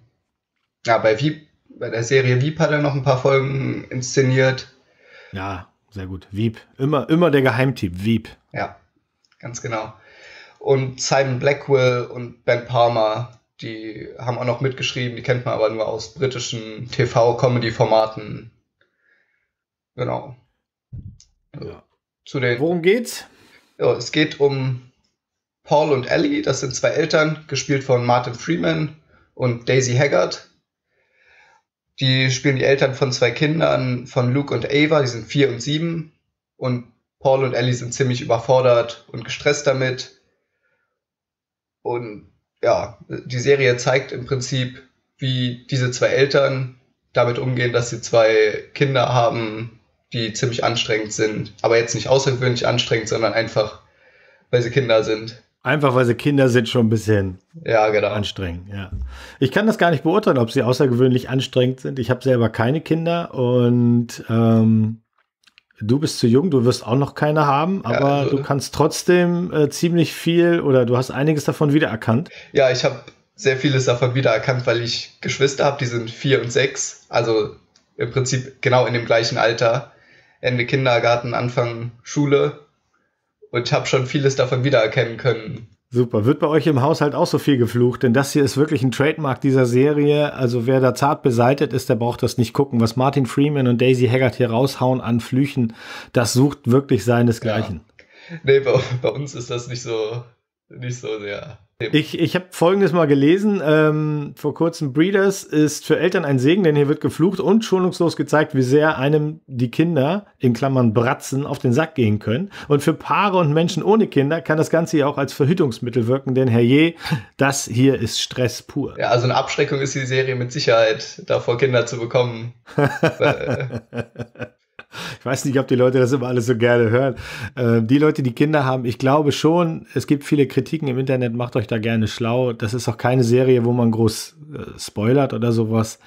ja, bei Wieb, bei der Serie Wieb hat er noch ein paar Folgen inszeniert. Ja, sehr gut. Wieb. Immer, immer der Geheimtipp, Wieb. Ja, ganz genau. und Simon Blackwell und Ben Palmer, die haben auch noch mitgeschrieben, die kennt man aber nur aus britischen T V-Comedy-Formaten. Genau. Ja. Zu den, worum geht's? Ja, es geht um Paul und Ellie, das sind zwei Eltern, gespielt von Martin Freeman und Daisy Haggard. Die spielen die Eltern von zwei Kindern, von Luke und Ava, die sind vier und sieben. Und Paul und Ellie sind ziemlich überfordert und gestresst damit. Und ja, die Serie zeigt im Prinzip, wie diese zwei Eltern damit umgehen, dass sie zwei Kinder haben, die ziemlich anstrengend sind. Aber jetzt nicht außergewöhnlich anstrengend, sondern einfach, weil sie Kinder sind. Einfach, weil sie Kinder sind, schon ein bisschen ja, genau. anstrengend. Ja. Ich kann das gar nicht beurteilen, ob sie außergewöhnlich anstrengend sind. Ich habe selber keine Kinder und ähm, du bist zu jung, du wirst auch noch keine haben, aber ja, also, du kannst trotzdem äh, ziemlich viel oder du hast einiges davon wiedererkannt. Ja, ich habe sehr vieles davon wiedererkannt, weil ich Geschwister habe, die sind vier und sechs, also im Prinzip genau in dem gleichen Alter. Ende Kindergarten, Anfang Schule. Und habe schon vieles davon wiedererkennen können. Super. Wird bei euch im Haushalt auch so viel geflucht? Denn das hier ist wirklich ein Trademark dieser Serie. Also wer da zart beseitet ist, der braucht das nicht gucken. Was Martin Freeman und Daisy Haggard hier raushauen an Flüchen, das sucht wirklich seinesgleichen. Ja. Nee, bei, bei uns ist das nicht so, nicht so sehr... Ich, ich habe Folgendes mal gelesen, ähm, vor kurzem, Breeders ist für Eltern ein Segen, denn hier wird geflucht und schonungslos gezeigt, wie sehr einem die Kinder, in Klammern Bratzen, auf den Sack gehen können. Und für Paare und Menschen ohne Kinder kann das Ganze ja auch als Verhütungsmittel wirken, denn herrje, das hier ist Stress pur. Ja, also eine Abschreckung ist die Serie mit Sicherheit, davor Kinder zu bekommen. Ich weiß nicht, ob die Leute das immer alles so gerne hören. Äh, die Leute, die Kinder haben, ich glaube schon, es gibt viele Kritiken im Internet, macht euch da gerne schlau. Das ist auch keine Serie, wo man groß äh, spoilert oder sowas.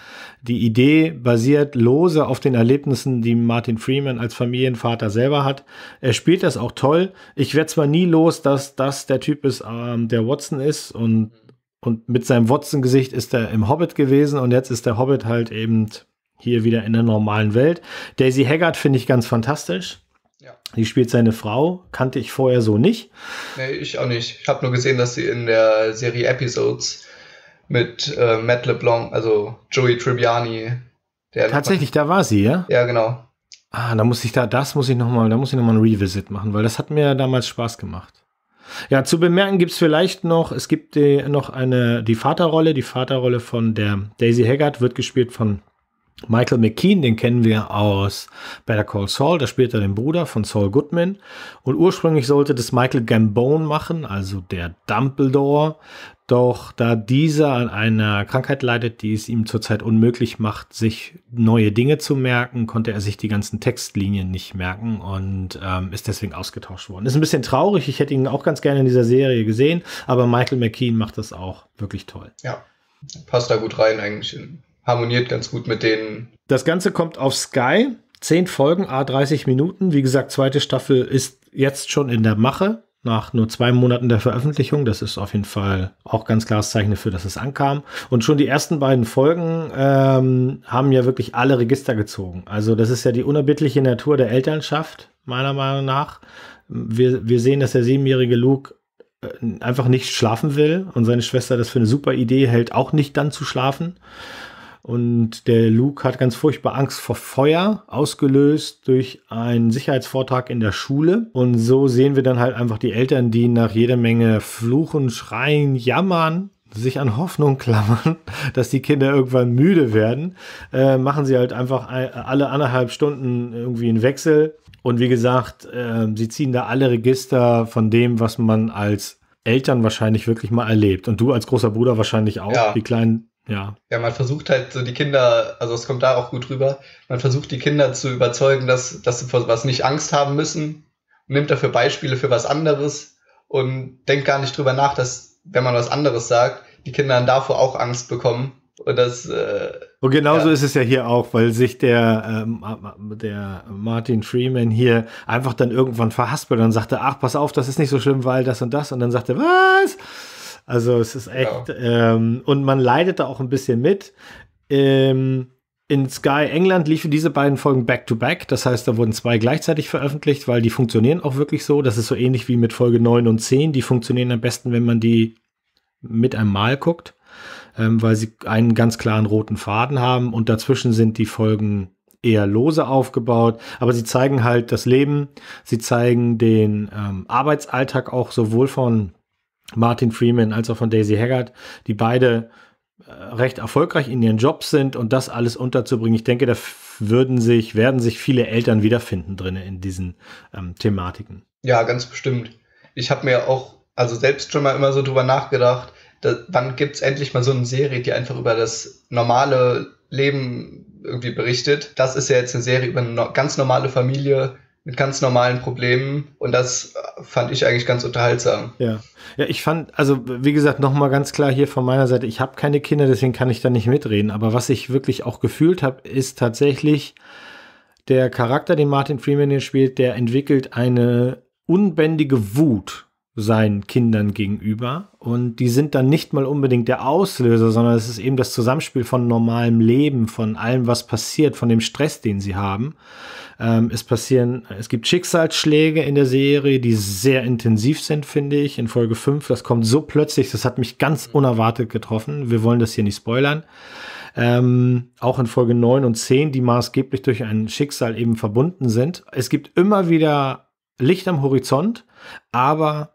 Die Idee basiert lose auf den Erlebnissen, die Martin Freeman als Familienvater selber hat. Er spielt das auch toll. Ich werde zwar nie los, dass das der Typ ist, ähm, der Watson ist und, und mit seinem Watson-Gesicht ist er im Hobbit gewesen und jetzt ist der Hobbit halt eben... hier wieder in der normalen Welt. Daisy Haggard finde ich ganz fantastisch. Ja. Die spielt seine Frau. Kannte ich vorher so nicht. Nee, ich auch nicht. Ich habe nur gesehen, dass sie in der Serie Episodes mit äh, Matt LeBlanc, also Joey Tribbiani. Der Tatsächlich, da war sie, ja? Ja, genau. Ah, da muss ich da, das muss ich nochmal, da muss ich nochmal ein Revisit machen, weil das hat mir damals Spaß gemacht. Ja, zu bemerken gibt es vielleicht noch, es gibt die, noch eine, die Vaterrolle. Die Vaterrolle von der Daisy Haggard wird gespielt von Michael McKean, den kennen wir aus Better Call Saul, da spielt er den Bruder von Saul Goodman und ursprünglich sollte das Michael Gambon machen, also der Dumbledore, doch da dieser an einer Krankheit leidet, die es ihm zurzeit unmöglich macht, sich neue Dinge zu merken, konnte er sich die ganzen Textlinien nicht merken und ähm, ist deswegen ausgetauscht worden. Ist ein bisschen traurig, ich hätte ihn auch ganz gerne in dieser Serie gesehen, aber Michael McKean macht das auch wirklich toll. Ja, passt da gut rein eigentlich in harmoniert ganz gut mit denen. Das Ganze kommt auf Sky. Zehn Folgen, à dreißig Minuten. Wie gesagt, zweite Staffel ist jetzt schon in der Mache. Nach nur zwei Monaten der Veröffentlichung. Das ist auf jeden Fall auch ganz klares Zeichen dafür, dass es ankam. Und schon die ersten beiden Folgen ähm, haben ja wirklich alle Register gezogen. Also das ist ja die unerbittliche Natur der Elternschaft, meiner Meinung nach. Wir, wir sehen, dass der siebenjährige Luke äh, einfach nicht schlafen will. Und seine Schwester das für eine super Idee hält, auch nicht dann zu schlafen. Und der Luke hat ganz furchtbar Angst vor Feuer, ausgelöst durch einen Sicherheitsvortrag in der Schule. Und so sehen wir dann halt einfach die Eltern, die nach jeder Menge Fluchen, Schreien, Jammern, sich an Hoffnung klammern, dass die Kinder irgendwann müde werden, äh, machen sie halt einfach alle anderthalb Stunden irgendwie einen Wechsel. Und wie gesagt, äh, sie ziehen da alle Register von dem, was man als Eltern wahrscheinlich wirklich mal erlebt. Und du als großer Bruder wahrscheinlich auch, ja. Die kleinen... Ja. ja, man versucht halt so die Kinder, also es kommt da auch gut rüber, man versucht die Kinder zu überzeugen, dass, dass sie vor was nicht Angst haben müssen, nimmt dafür Beispiele für was anderes und denkt gar nicht drüber nach, dass, wenn man was anderes sagt, die Kinder dann davor auch Angst bekommen. Und, das, äh, und genauso ja. ist es ja hier auch, weil sich der, ähm, der Martin Freeman hier einfach dann irgendwann verhaspelt und sagte, ach, pass auf, das ist nicht so schlimm, weil das und das. Und dann sagte er, was? Also es ist echt, ja. ähm, und man leidet da auch ein bisschen mit. Ähm, In Sky England liefen diese beiden Folgen back-to-back, das heißt, da wurden zwei gleichzeitig veröffentlicht, weil die funktionieren auch wirklich so. Das ist so ähnlich wie mit Folge neun und zehn, die funktionieren am besten, wenn man die mit einem Mal guckt, ähm, weil sie einen ganz klaren roten Faden haben und dazwischen sind die Folgen eher lose aufgebaut, aber sie zeigen halt das Leben, sie zeigen den ähm, Arbeitsalltag auch sowohl von Martin Freeman als auch von Daisy Haggard, die beide recht erfolgreich in ihren Jobs sind und das alles unterzubringen. Ich denke, da würden sich, werden sich viele Eltern wiederfinden drin in diesen ähm, Thematiken. Ja, ganz bestimmt. Ich habe mir auch, also selbst schon mal immer so drüber nachgedacht, dass, wann gibt es endlich mal so eine Serie, die einfach über das normale Leben irgendwie berichtet. Das ist ja jetzt eine Serie über eine no- ganz normale Familie, mit ganz normalen Problemen und das fand ich eigentlich ganz unterhaltsam. Ja, ja, ich fand, also wie gesagt, nochmal ganz klar hier von meiner Seite, ich habe keine Kinder, deswegen kann ich da nicht mitreden, aber was ich wirklich auch gefühlt habe, ist tatsächlich der Charakter, den Martin Freeman hier spielt, der entwickelt eine unbändige Wut seinen Kindern gegenüber und die sind dann nicht mal unbedingt der Auslöser, sondern es ist eben das Zusammenspiel von normalem Leben, von allem, was passiert, von dem Stress, den sie haben. Ähm, es passieren, es gibt Schicksalsschläge in der Serie, die sehr intensiv sind, finde ich, in Folge fünf. Das kommt so plötzlich, das hat mich ganz unerwartet getroffen. Wir wollen das hier nicht spoilern. Ähm, auch in Folge neun und zehn, die maßgeblich durch ein Schicksal eben verbunden sind. Es gibt immer wieder Licht am Horizont, aber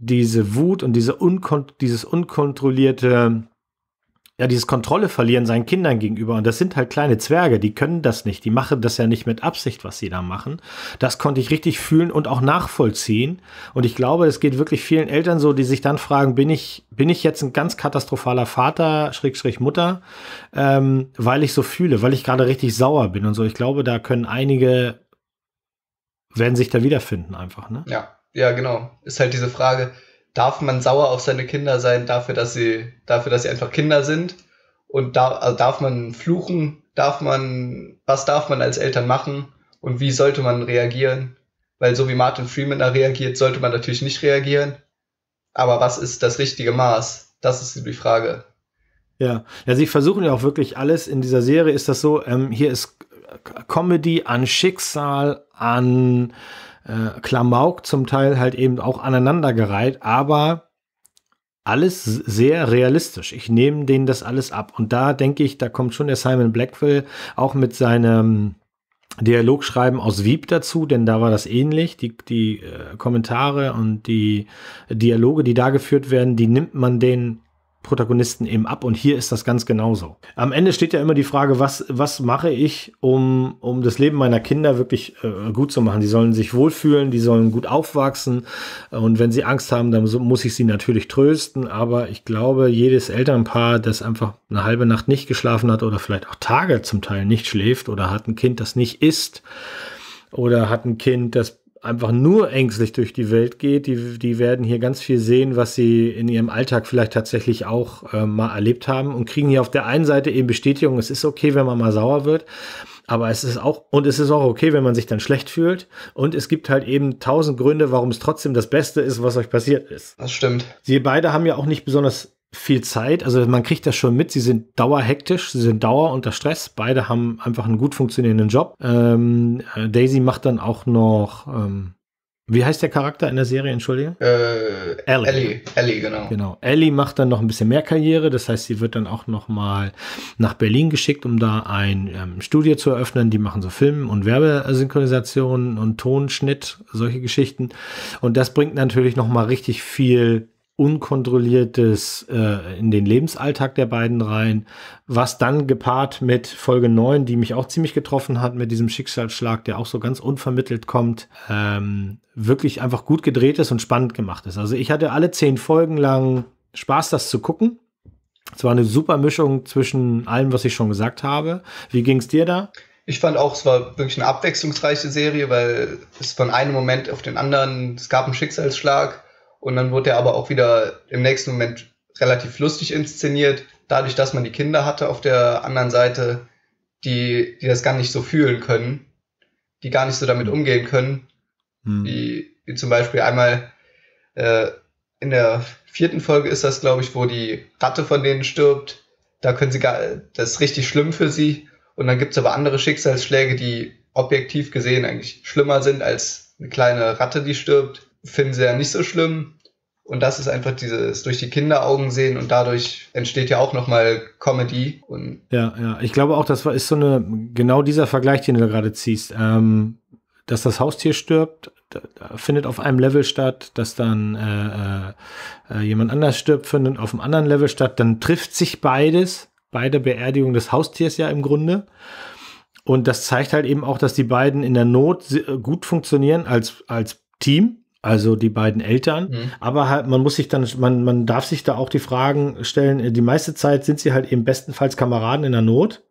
diese Wut und diese unkon- dieses unkontrollierte, ja, dieses Kontrolle verlieren seinen Kindern gegenüber. Und das sind halt kleine Zwerge, die können das nicht. Die machen das ja nicht mit Absicht, was sie da machen. Das konnte ich richtig fühlen und auch nachvollziehen. Und ich glaube, es geht wirklich vielen Eltern so, die sich dann fragen, bin ich, bin ich jetzt ein ganz katastrophaler Vater, Schrägstrich Mutter, ähm, weil ich so fühle, weil ich gerade richtig sauer bin und so. Ich glaube, da können einige, werden sich da wiederfinden einfach, ne? Ja, ja, genau. Ist halt diese Frage, darf man sauer auf seine Kinder sein, dafür, dass sie, dafür, dass sie einfach Kinder sind? Und da, also darf man fluchen? Darf man, was darf man als Eltern machen? Und wie sollte man reagieren? Weil so wie Martin Freeman da reagiert, sollte man natürlich nicht reagieren. Aber was ist das richtige Maß? Das ist die Frage. Ja, ja, sie versuchen ja auch wirklich alles. In dieser Serie ist das so, ähm, hier ist Comedy an Schicksal, an Klamauk zum Teil halt eben auch aneinandergereiht, aber alles sehr realistisch. Ich nehme denen das alles ab. Und da denke ich, da kommt schon der Simon Blackwell auch mit seinem Dialogschreiben aus Wieb dazu, denn da war das ähnlich. Die, die äh, Kommentare und die Dialoge, die da geführt werden, die nimmt man den Protagonisten eben ab und hier ist das ganz genauso. Am Ende steht ja immer die Frage, was, was mache ich, um, um das Leben meiner Kinder wirklich äh, gut zu machen. Die sollen sich wohlfühlen, die sollen gut aufwachsen und wenn sie Angst haben, dann so, muss ich sie natürlich trösten, aber ich glaube, jedes Elternpaar, das einfach eine halbe Nacht nicht geschlafen hat oder vielleicht auch Tage zum Teil nicht schläft oder hat ein Kind, das nicht isst oder hat ein Kind, das einfach nur ängstlich durch die Welt geht, die, die werden hier ganz viel sehen, was sie in ihrem Alltag vielleicht tatsächlich auch äh, mal erlebt haben und kriegen hier auf der einen Seite eben Bestätigung, es ist okay, wenn man mal sauer wird, aber es ist auch, und es ist auch okay, wenn man sich dann schlecht fühlt und es gibt halt eben tausend Gründe, warum es trotzdem das Beste ist, was euch passiert ist. Das stimmt. Sie beide haben ja auch nicht besonders viel Zeit, also man kriegt das schon mit, sie sind dauerhektisch, sie sind dauer unter Stress, beide haben einfach einen gut funktionierenden Job. Ähm, Daisy macht dann auch noch, ähm, wie heißt der Charakter in der Serie, entschuldige? Äh, Ellie. Ellie, Ellie genau. genau. Ellie macht dann noch ein bisschen mehr Karriere, das heißt, sie wird dann auch noch mal nach Berlin geschickt, um da ein ähm, Studio zu eröffnen, die machen so Film- und Werbesynchronisationen und Tonschnitt, solche Geschichten und das bringt natürlich noch mal richtig viel Unkontrolliertes äh, in den Lebensalltag der beiden rein, was dann gepaart mit Folge neun, die mich auch ziemlich getroffen hat, mit diesem Schicksalsschlag, der auch so ganz unvermittelt kommt, ähm, wirklich einfach gut gedreht ist und spannend gemacht ist. Also ich hatte alle zehn Folgen lang Spaß, das zu gucken. Es war eine super Mischung zwischen allem, was ich schon gesagt habe. Wie ging es dir da? Ich fand auch, es war wirklich eine abwechslungsreiche Serie, weil es von einem Moment auf den anderen, es gab einen Schicksalsschlag, und dann wurde er aber auch wieder im nächsten Moment relativ lustig inszeniert, dadurch, dass man die Kinder hatte auf der anderen Seite, die, die das gar nicht so fühlen können, die gar nicht so damit umgehen können, hm. die, die zum Beispiel einmal äh, in der vierten Folge ist das, glaube ich, wo die Ratte von denen stirbt, da können sie gar, das ist richtig schlimm für sie Und dann gibt es aber andere Schicksalsschläge, die objektiv gesehen eigentlich schlimmer sind als eine kleine Ratte, die stirbt. Finden sie ja nicht so schlimm. Und das ist einfach dieses durch die Kinderaugen sehen und dadurch entsteht ja auch nochmal Comedy. Und ja, ja. Ich glaube auch, das ist so eine, genau dieser Vergleich, den du da gerade ziehst. Ähm, dass das Haustier stirbt, findet auf einem Level statt, dass dann äh, äh, jemand anders stirbt, findet auf einem anderen Level statt. Dann trifft sich beides, beide Beerdigungen des Haustiers ja im Grunde. Und das zeigt halt eben auch, dass die beiden in der Not gut funktionieren als, als Team. Also die beiden Eltern, mhm. aber halt man muss sich dann, man, man darf sich da auch die Fragen stellen, die meiste Zeit sind sie halt eben bestenfalls Kameraden in der Not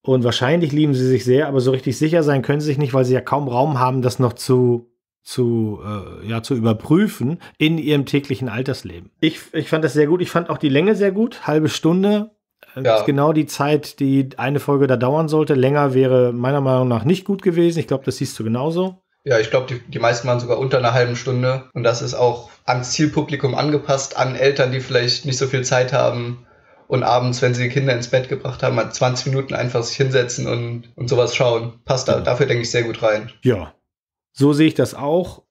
und wahrscheinlich lieben sie sich sehr, aber so richtig sicher sein können sie sich nicht, weil sie ja kaum Raum haben, das noch zu, zu, äh, ja, zu überprüfen in ihrem täglichen Altersleben. Ich, ich fand das sehr gut, ich fand auch die Länge sehr gut, halbe Stunde, äh, ja. ist genau die Zeit, die eine Folge da dauern sollte, länger wäre meiner Meinung nach nicht gut gewesen, ich glaube, das siehst du genauso. Ja, ich glaube, die, die meisten waren sogar unter einer halben Stunde. Und das ist auch ans Zielpublikum angepasst, an Eltern, die vielleicht nicht so viel Zeit haben. Und abends, wenn sie die Kinder ins Bett gebracht haben, mal zwanzig Minuten einfach sich hinsetzen und, und sowas schauen. Passt da, dafür, denke ich, sehr gut rein. Ja, so sehe ich das auch.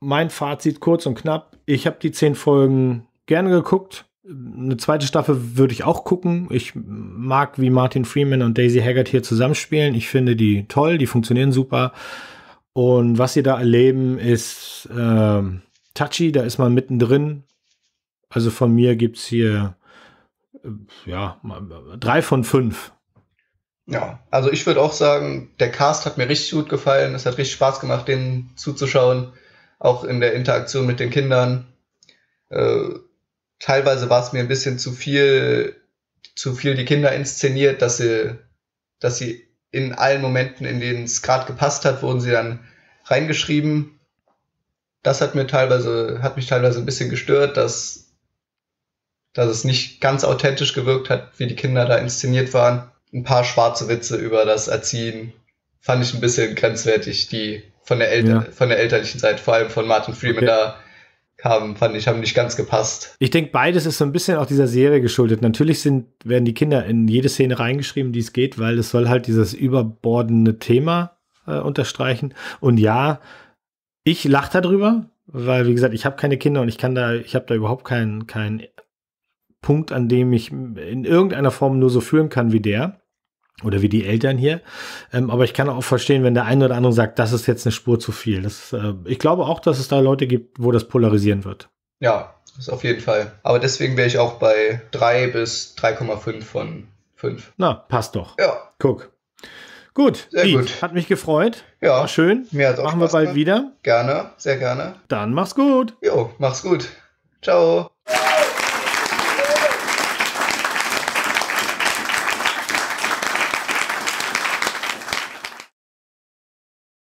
Mein Fazit kurz und knapp. Ich habe die zehn Folgen gerne geguckt. Eine zweite Staffel würde ich auch gucken. Ich mag, wie Martin Freeman und Daisy Haggard hier zusammenspielen. Ich finde die toll, die funktionieren super. Und was sie da erleben, ist äh, touchy, da ist man mittendrin. Also von mir gibt es hier äh, ja, drei von fünf. Ja, also ich würde auch sagen, der Cast hat mir richtig gut gefallen. Es hat richtig Spaß gemacht, denen zuzuschauen. Auch in der Interaktion mit den Kindern. Äh, teilweise war es mir ein bisschen zu viel, zu viel die Kinder inszeniert, dass sie, dass sie in allen Momenten, in denen es gerade gepasst hat, wurden sie dann reingeschrieben. Das hat mir teilweise, hat mich teilweise ein bisschen gestört, dass, dass es nicht ganz authentisch gewirkt hat, wie die Kinder da inszeniert waren. Ein paar schwarze Witze über das Erziehen fand ich ein bisschen grenzwertig, die von der, Elter ja. von der elterlichen Seite, vor allem von Martin Freeman, okay. da kamen, fand ich, haben nicht ganz gepasst. Ich denke, beides ist so ein bisschen auch dieser Serie geschuldet. Natürlich sind, werden die Kinder in jede Szene reingeschrieben, die es geht, weil es soll halt dieses überbordende Thema äh, unterstreichen. Und ja, ich lache darüber, weil, wie gesagt, ich habe keine Kinder und ich kann da, ich habe da überhaupt keinen, keinen Punkt, an dem ich in irgendeiner Form nur so fühlen kann wie der. Oder wie die Eltern hier. Ähm, aber ich kann auch verstehen, wenn der eine oder andere sagt, das ist jetzt eine Spur zu viel. Das, äh, ich glaube auch, dass es da Leute gibt, wo das polarisieren wird. Ja, das auf jeden Fall. Aber deswegen wäre ich auch bei drei bis drei Komma fünf von fünf. Na, passt doch. Ja. Guck. Gut. Sehr Wieb, gut. Hat mich gefreut. Ja. War schön. Mir hat's auch Machen Spaß wir bald gemacht. Wieder. Gerne. Sehr gerne. Dann mach's gut. Jo, mach's gut. Ciao.